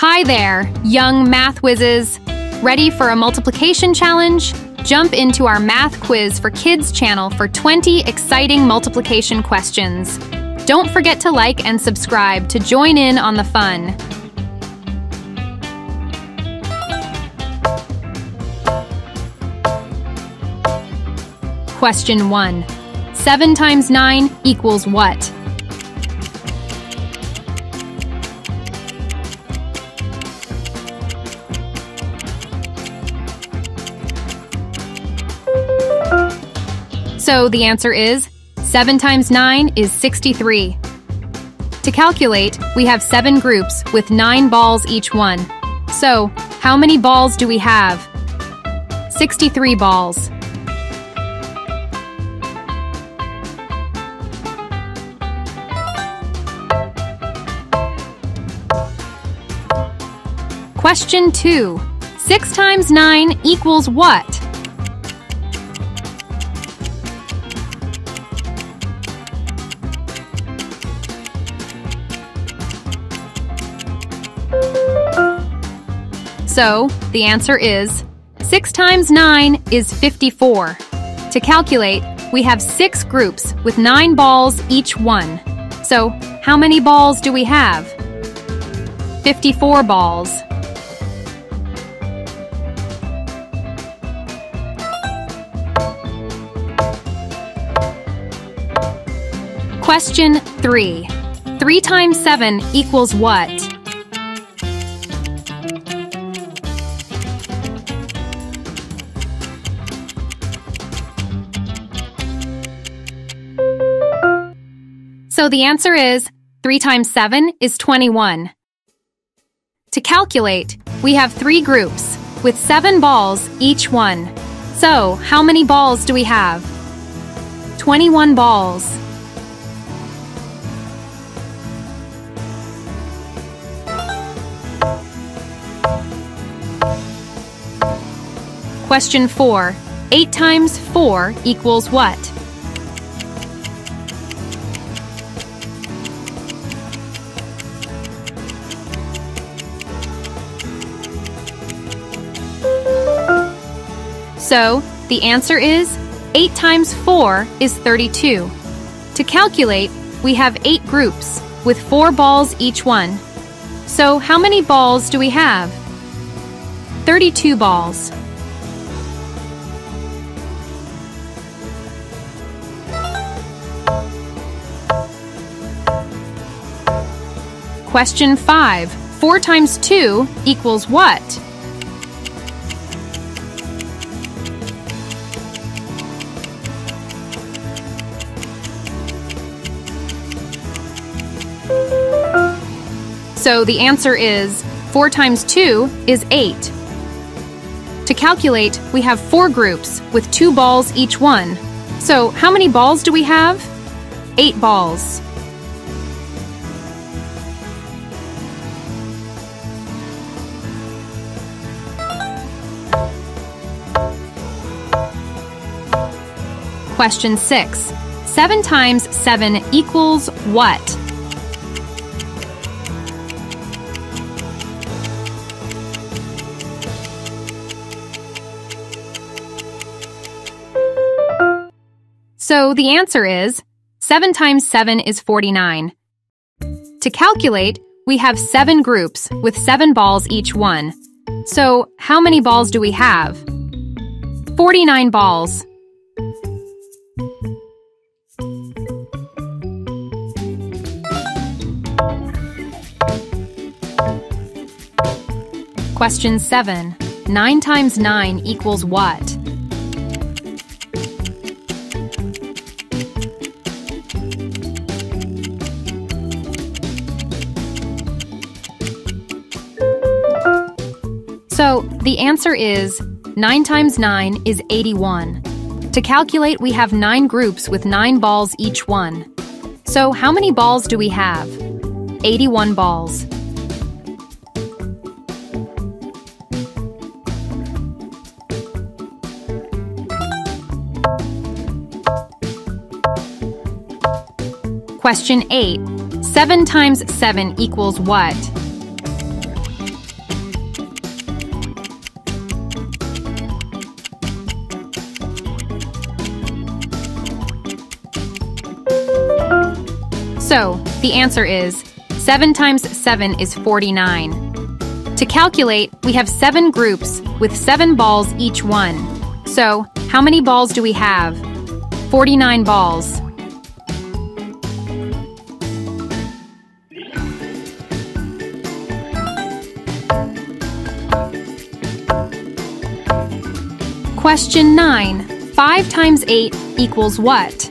Hi there, young math whizzes! Ready for a multiplication challenge? Jump into our Math Quiz for Kids channel for 20 exciting multiplication questions. Don't forget to like and subscribe to join in on the fun. Question 1. 7 times 9 equals what? So the answer is 7 times 9 is 63. To calculate, we have 7 groups with 9 balls each one. So, how many balls do we have? 63 balls. Question 2. 6 times 9 equals what? So, the answer is 6 times 9 is 54. To calculate, we have 6 groups with 9 balls each one. So, how many balls do we have? 54 balls. Question 3. 3 times 7 equals what? So the answer is 3 times 7 is 21. To calculate, we have 3 groups with 7 balls each one. So, how many balls do we have? 21 balls. Question 4. 8 times 4 equals what? So, the answer is 8 times 4 is 32. To calculate, we have 8 groups with 4 balls each one. So, how many balls do we have? 32 balls. Question 5. 4 times 2 equals what? So the answer is 4 times 2 is 8. To calculate, we have 4 groups with 2 balls each one. So how many balls do we have? 8 balls. Question 6. 7 times 7 equals what? So the answer is 7 times 7 is 49. To calculate, we have 7 groups with 7 balls each one. So, how many balls do we have? 49 balls. Question 7. 9 times 9 equals what? So, the answer is 9 times 9 is 81. To calculate, we have 9 groups with 9 balls each one. So, how many balls do we have? 81 balls. Question 8. 7 times 7 equals what? So, the answer is 7 times 7 is 49. To calculate, we have 7 groups with 7 balls each one. So, how many balls do we have? 49 balls. Question 9. 5 times 8 equals what?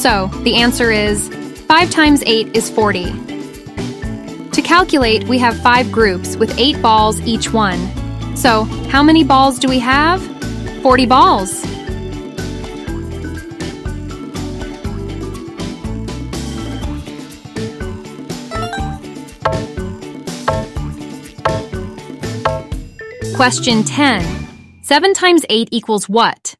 So, the answer is 5 times 8 is 40. To calculate, we have 5 groups with 8 balls each one. So, how many balls do we have? 40 balls. Question 10. 7 times 8 equals what?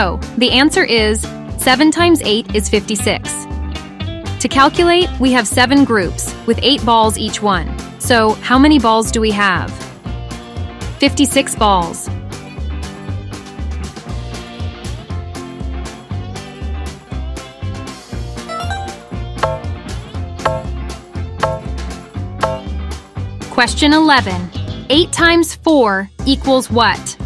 So, the answer is 7 times 8 is 56. To calculate, we have 7 groups, with 8 balls each one. So, how many balls do we have? 56 balls. Question 11. 8 times 4 equals what?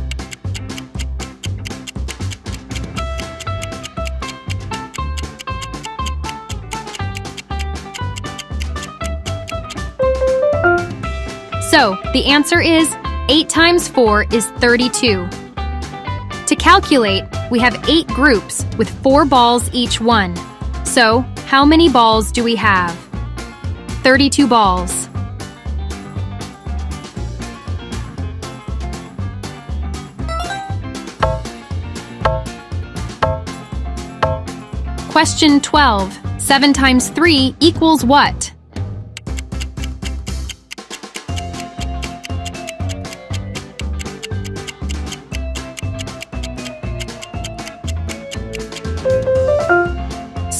So, the answer is 8 times 4 is 32. To calculate, we have 8 groups with 4 balls each one. So, how many balls do we have? 32 balls. Question 12. 7 times 3 equals what?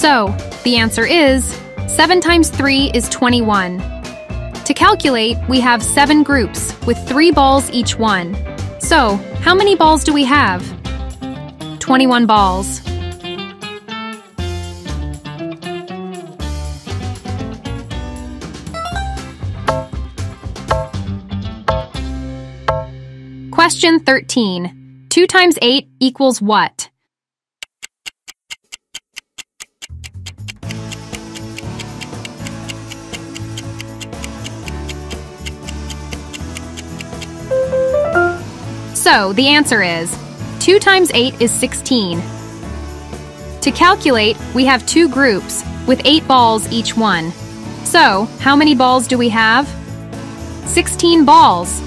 So, the answer is 7 times 3 is 21. To calculate, we have 7 groups with 3 balls each one. So, how many balls do we have? 21 balls. Question 13. 2 times 8 equals what? So, the answer is 2 times 8 is 16. To calculate, we have 2 groups with 8 balls each one. So, how many balls do we have? 16 balls.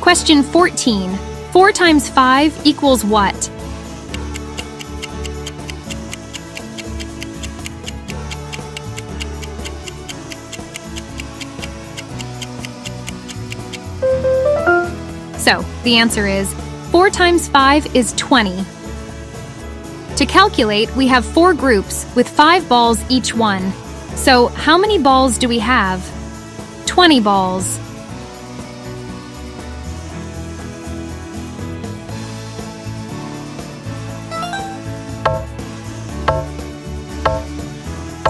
Question 14. 4 times 5 equals what? So, the answer is 4 times 5 is 20. To calculate, we have 4 groups with 5 balls each one. So, how many balls do we have? 20 balls.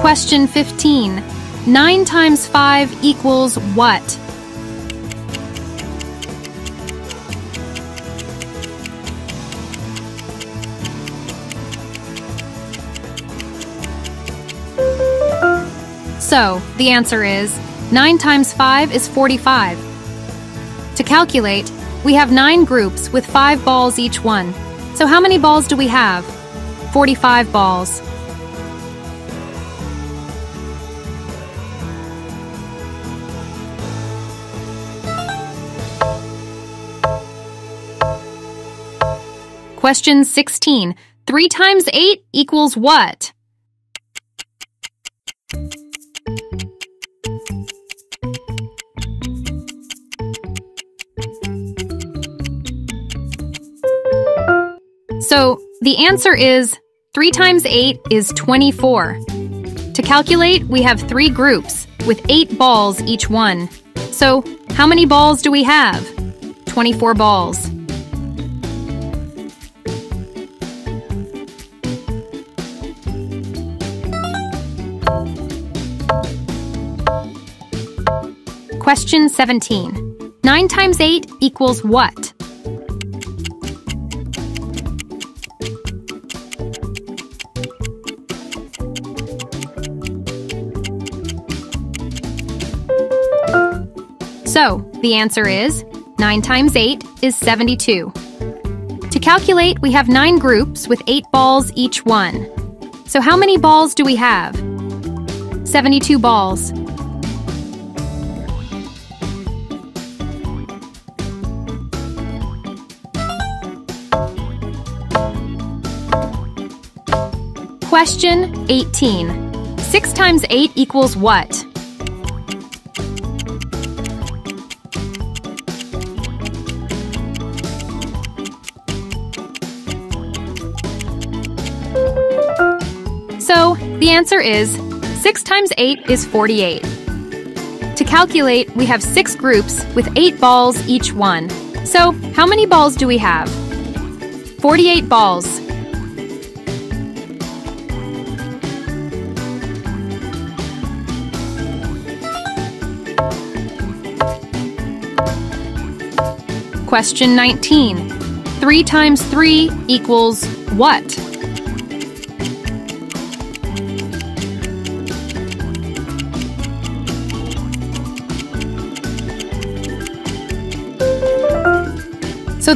Question 15. 9 times 5 equals what? So, the answer is 9 times 5 is 45. To calculate, we have 9 groups with 5 balls each one. So, how many balls do we have? 45 balls. Question 16. 3 times 8 equals what? So the answer is 3 times 8 is 24. To calculate, we have 3 groups with 8 balls each one. So how many balls do we have? 24 balls. Question 17. 9 times 8 equals what? The answer is 9 times 8 is 72. To calculate, we have 9 groups with 8 balls each one. So how many balls do we have? 72 balls. Question 18. 6 times 8 equals what? The answer is 6 times 8 is 48. To calculate, we have 6 groups with 8 balls each one. So how many balls do we have? 48 balls. Question 19. 3 times 3 equals what?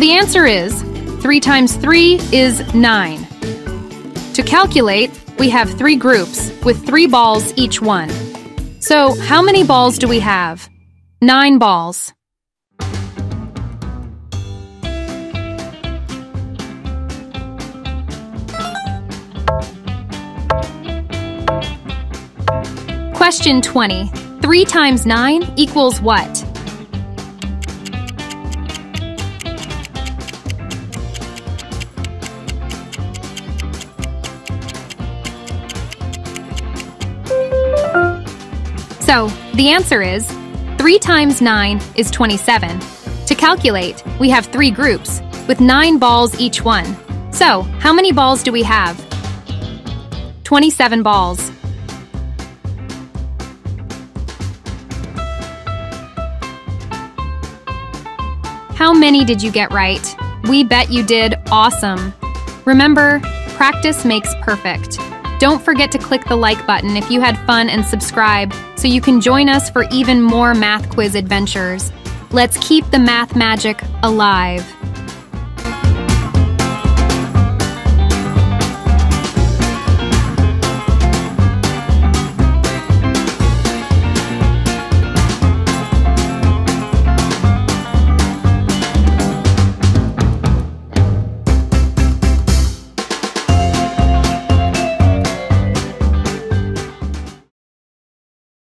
The answer is 3 times 3 is 9. To calculate, we have 3 groups with 3 balls each one. So how many balls do we have? 9 balls. Question 20. 3 times 9 equals what? The answer is 3 times 9 is 27. To calculate, we have 3 groups with 9 balls each one. So how many balls do we have? 27 balls. How many did you get right? We bet you did awesome. Remember, practice makes perfect. Don't forget to click the like button if you had fun and subscribe so you can join us for even more math quiz adventures. Let's keep the math magic alive.